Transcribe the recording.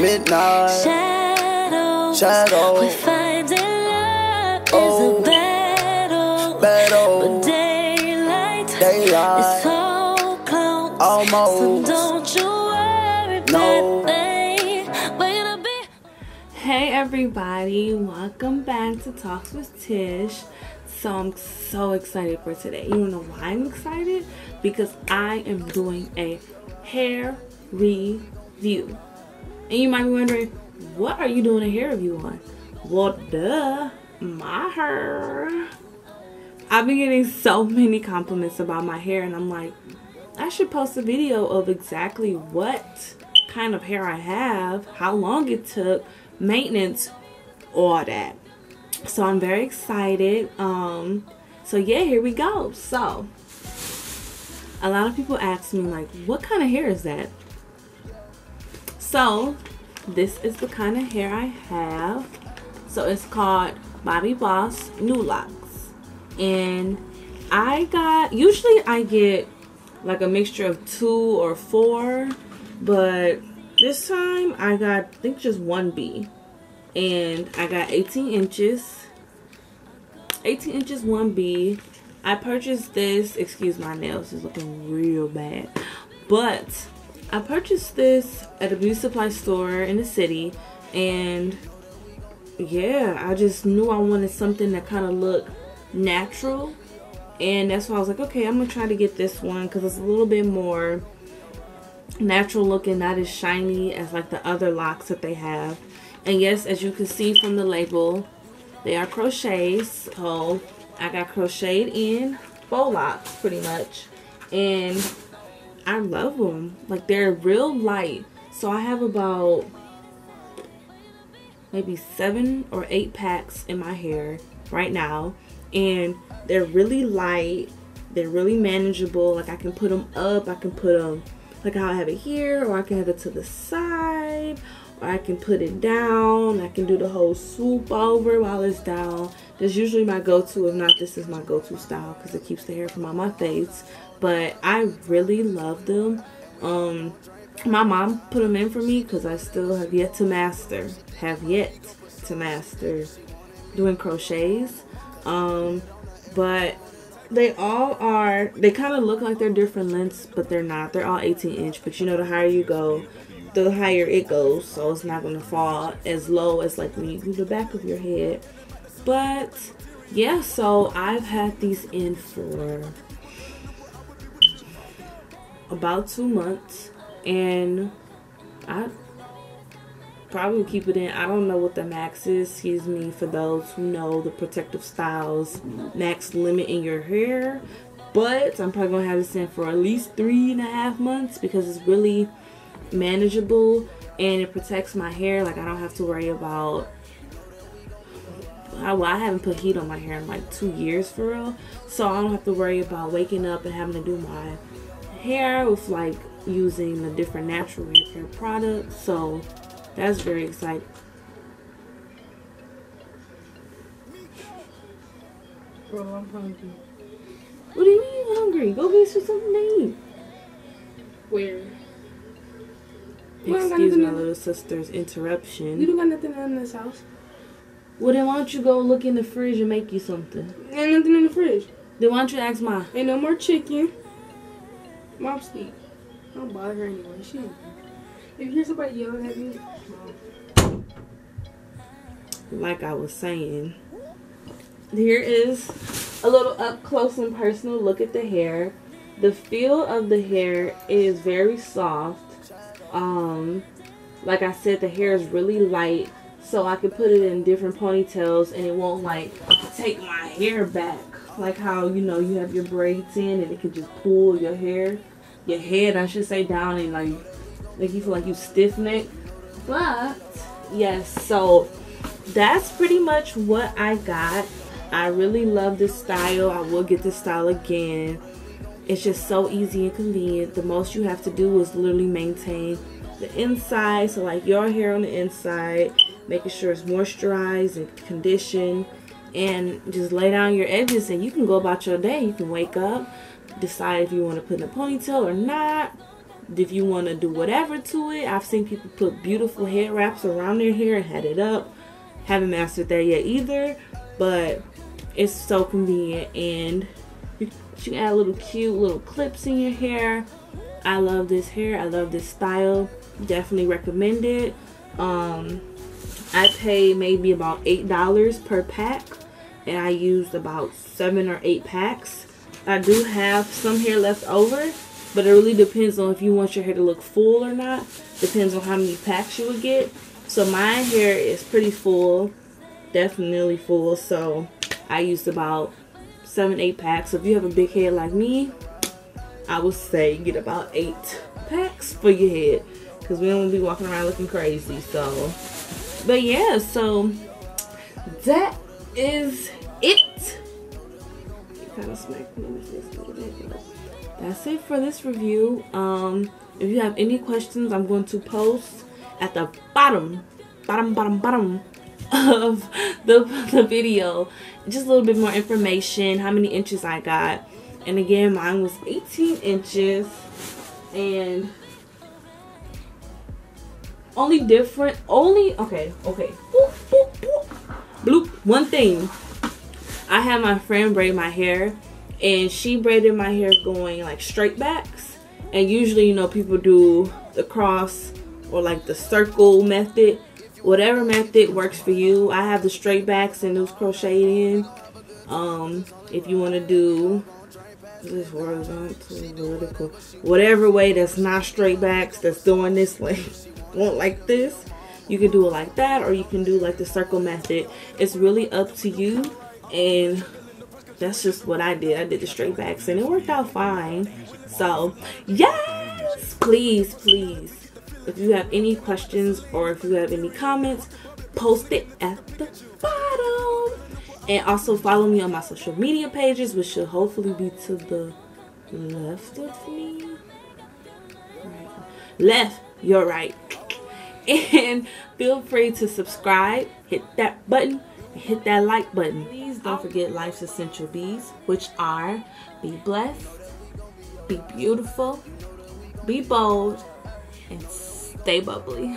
Midnight shadows. We find that love is a battle. But daylight is so close, almost. So don't you worry, no. Hey everybody, welcome back to Talks with Tish. So I'm so excited for today. You wanna know why I'm excited? Because I am doing a hair review. And you might be wondering, what are you doing a hair review on? Well, duh, my hair. I've been getting so many compliments about my hair, and I'm like, I should post a video of exactly what kind of hair I have, how long it took, maintenance, all that. So I'm very excited. So yeah, here we go. So a lot of people ask me, like, what kind of hair is that? So this is the kind of hair I have. So it's called Bobbi Boss Nu Locs, and usually I get like a mixture of 2 or 4, but this time I got, I think, just 1B, and I got 18 inches 1B. I purchased this, excuse my nails, it's looking real bad, but I purchased this at a beauty supply store in the city, and yeah, I just knew I wanted something that kind of looked natural, and that's why I was like, okay, I'm gonna try to get this one because it's a little bit more natural looking, not as shiny as like the other locks that they have. And yes, as you can see from the label, they are crochets, so I got crocheted in faux locks pretty much, and I love them. Like, they're real light. So I have about maybe 7 or 8 packs in my hair right now, and they're really light, they're really manageable. Like, I can put them up, I can put them like how I have it here, or I can have it to the side, or I can put it down, I can do the whole swoop over while it's down. That's usually my go-to. If not, this is my go-to style because it keeps the hair from on my face. But I really love them. My mom put them in for me because I still have yet to master. Doing crochets. But they all are, they kind of look like they're different lengths, but they're not. They're all 18 inch. But you know, the higher you go, the higher it goes. So it's not going to fall as low as like when you do the back of your head. But yeah, so I've had these in for about 2 months, and I probably keep it in. I don't know what the max is, excuse me, for those who know the protective styles max limit in your hair, but I'm probably gonna have this in for at least 3.5 months because it's really manageable and it protects my hair. Like, I don't have to worry about, well, I haven't put heat on my hair in like 2 years for real, so I don't have to worry about waking up and having to do my hair with like using the different natural hair products. So that's very exciting. Bro, I'm hungry. What do you mean you're hungry? Go get you something to eat. Where? Excuse my little sister's interruption. You don't got nothing in this house. Well, then why don't you go look in the fridge and make you something? Ain't nothing in the fridge. Then why don't you ask Ma? Ain't no more chicken. Mom sleep. Don't bother her anyway. She ain't. If you hear somebody yelling at me, Mom. Like I was saying, here is a little up close and personal look at the hair. The feel of the hair is very soft. Like I said, the hair is really light, so I can put it in different ponytails and it won't like take my hair back. Like how, you know, you have your braids in and it can just pull your hair, your head I should say, down and like make you feel like you stiff neck. But yes, so that's pretty much what I got. I really love this style. I will get this style again. It's just so easy and convenient. The most you have to do is literally maintain the inside, so like your hair on the inside, making sure it's moisturized and conditioned, and just lay down your edges and you can go about your day. You can wake up, decide if you want to put in a ponytail or not, if you want to do whatever to it. I've seen people put beautiful hair wraps around their hair and head it up. Haven't mastered that yet either, but it's so convenient, and you can add little cute little clips in your hair. I love this hair. I love this style. Definitely recommend it. I paid maybe about $8 per pack, and I used about 7 or 8 packs. I do have some hair left over, but it really depends on if you want your hair to look full or not. Depends on how many packs you would get. So my hair is pretty full, definitely full, so I used about 7, 8 packs. So if you have a big head like me, I would say get about 8 packs for your head, because we don't want to be walking around looking crazy. So, but yeah, so that is it. Kind of smacked me with this. That's it for this review. If you have any questions, I'm going to post at the bottom of the video, just a little bit more information, how many inches I got. And again, mine was 18 inches, and one thing, I had my friend braid my hair, and she braided my hair going like straight backs, and usually, you know, people do the cross or like the circle method, whatever method works for you. I have the straight backs and those crocheted in. If you want to do this horizontal, vertical, whatever way that's not straight backs, that's doing this way, won't like this, you can do it like that, or you can do like the circle method. It's really up to you, and that's just what I did. I did the straight backs and it worked out fine. So yes, please, if you have any questions or if you have any comments, post it at the bottom. And also follow me on my social media pages, which should hopefully be to the left of me. Right. Left, you're right. And feel free to subscribe, hit that button, and hit that like button. Please don't forget life's essential B's, which are: be blessed, be beautiful, be bold, and stay bubbly.